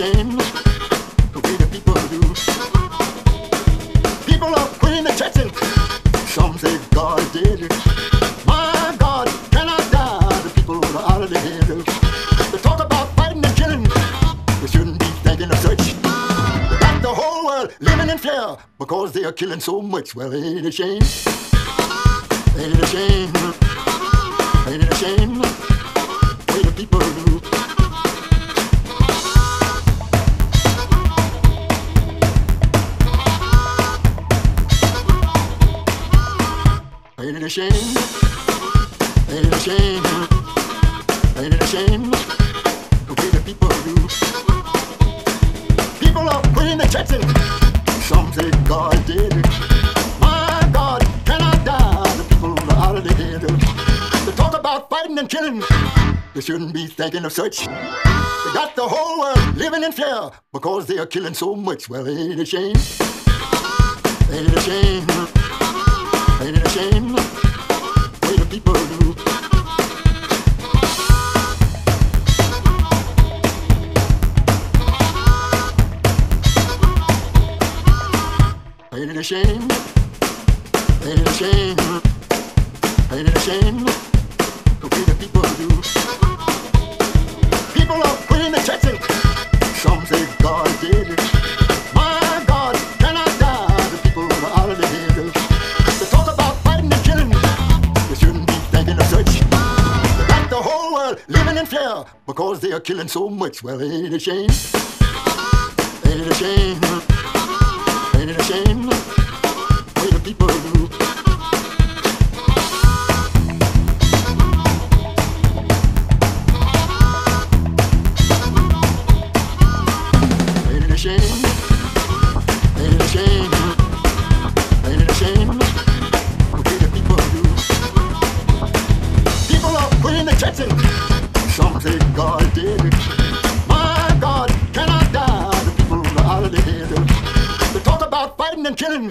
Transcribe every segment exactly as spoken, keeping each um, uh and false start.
shame the way the people do. People are putting the checks in. Some say God did it. My God cannot die. The people are out of their head. They talk about fighting and killing. They shouldn't be thinking of such. Like the whole world living in fear because they are killing so much. Well, ain't it a shame? Ain't it a shame? Ain't it a shame the way the people do? Ain't it a shame? Ain't it a shame? Ain't it a shame? The way the people do. People are putting the checks in. Some say God did it. My God cannot die. The people are out of their head. They talk about fighting and killing. They shouldn't be thinking of such. They got the whole world living in fear because they are killing so much. Well, ain't it a shame? Ain't it a shame? Ain't it a shame the way the people do? Ain't it a shame? Ain't it a shame? Ain't it a shame the way the people do? People are quitting the checks in. Some say God did it. My God cannot die. The people are out of their head. They talk about fighting and killing. They shouldn't be thinking of such. They got the whole world living in fear because they are killing so much. Well, ain't it a shame? Ain't it a shame? Ain't it a shame the way the people do? Ain't it a shame? Ain't it a shame? Ain't it a shame? Some say God did it. My God cannot die. The people are out of their head. They talk about fighting and killing.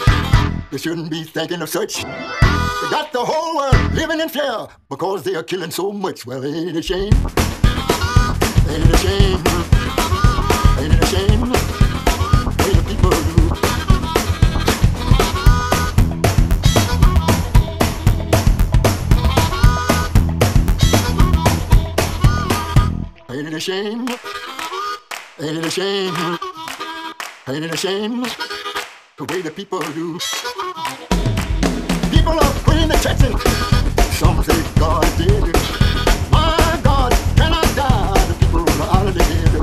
They shouldn't be thinking of such. They got the whole world living in fear because they are killing so much. Well, ain't it a shame? Ain't it a shame? Ain't it a shame the way the people do? Ain't it a shame? Ain't it a shame? Ain't it a shame the way the people do? People are putting the checks in. Some say God did it. My God cannot die. The people are out of their head.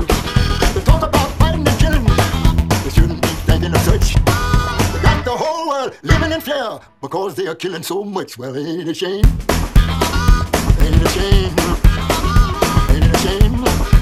They talk about fighting and killing. They shouldn't be thinking of such. They got the whole world living in fear because they are killing so much. Well, ain't it a shame? Ain't it a shame? Ain't it a shame?